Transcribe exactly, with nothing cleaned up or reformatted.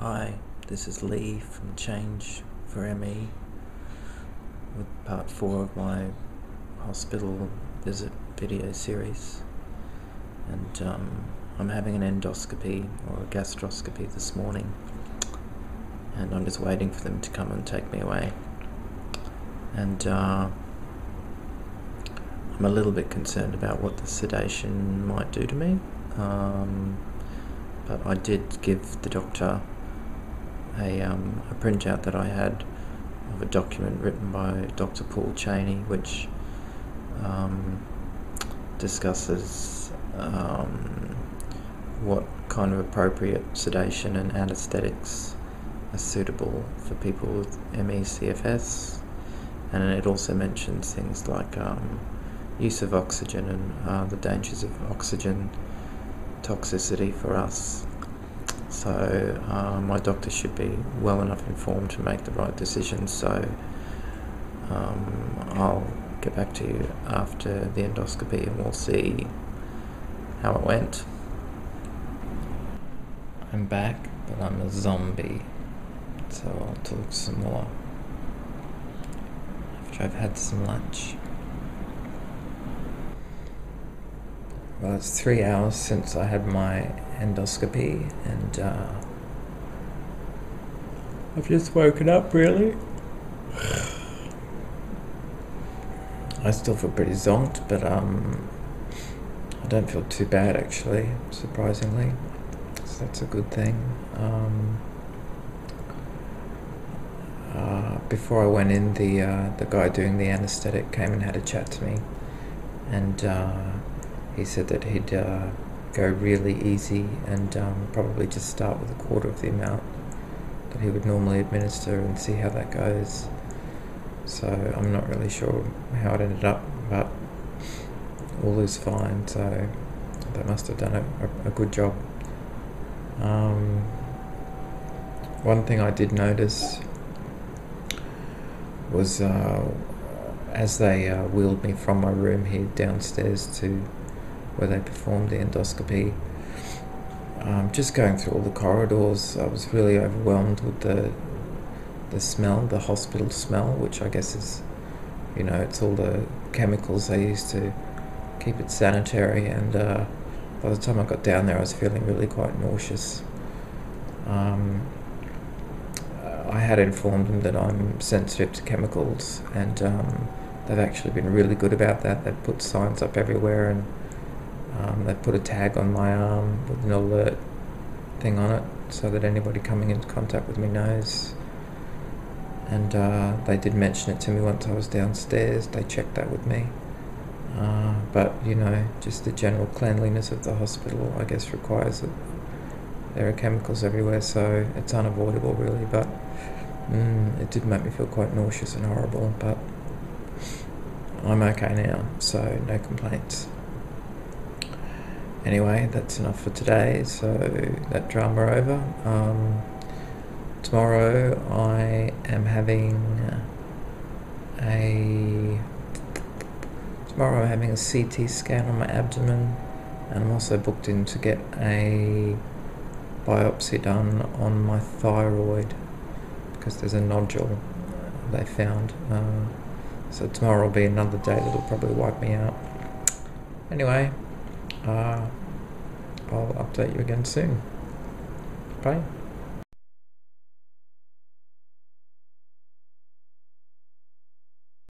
Hi, this is Lee from Change for M E with part four of my hospital visit video series, and um, I'm having an endoscopy or a gastroscopy this morning, and I'm just waiting for them to come and take me away. And uh, I'm a little bit concerned about what the sedation might do to me, um, but I did give the doctor A, um, a printout that I had of a document written by Doctor Paul Cheney, which um, discusses um, what kind of appropriate sedation and anesthetics are suitable for people with M E C F S, and it also mentions things like um, use of oxygen and uh, the dangers of oxygen toxicity for us. So uh, my doctor should be well enough informed to make the right decision, so um, I'll get back to you after the endoscopy and we'll see how it went. I'm back, but I'm a zombie, so I'll talk some more after I've had some lunch. Well, it's three hours since I had my endoscopy, and uh, I've just woken up, really. I still feel pretty zonked, but um, I don't feel too bad, actually, surprisingly, so that's a good thing. Um, uh, before I went in, the, uh, the guy doing the anaesthetic came and had a chat to me, and uh, he said that he'd uh, go really easy and um, probably just start with a quarter of the amount that he would normally administer and see how that goes. So I'm not really sure how it ended up, but all is fine, so they must have done a, a good job. Um, one thing I did notice was uh, as they uh, wheeled me from my room here downstairs to where they performed the endoscopy, um, just going through all the corridors, I was really overwhelmed with the the smell, the hospital smell, which I guess is, you know, it's all the chemicals they use to keep it sanitary. And uh, by the time I got down there, I was feeling really quite nauseous. Um, I had informed them that I'm sensitive to chemicals, and um, they've actually been really good about that. They've put signs up everywhere, and Um, they put a tag on my arm with an alert thing on it so that anybody coming into contact with me knows. And uh, they did mention it to me once I was downstairs. They checked that with me. Uh, but, you know, just the general cleanliness of the hospital, I guess, requires that there are chemicals everywhere, so it's unavoidable, really. But mm, it did make me feel quite nauseous and horrible, but I'm okay now, so no complaints. Anyway, that's enough for today, so that drama over. Um, tomorrow I am having a... Tomorrow I'm having a C T scan on my abdomen, and I'm also booked in to get a biopsy done on my thyroid because there's a nodule they found. Uh, so tomorrow will be another day that'll probably wipe me out. Anyway... Uh, I'll update you again soon. Bye.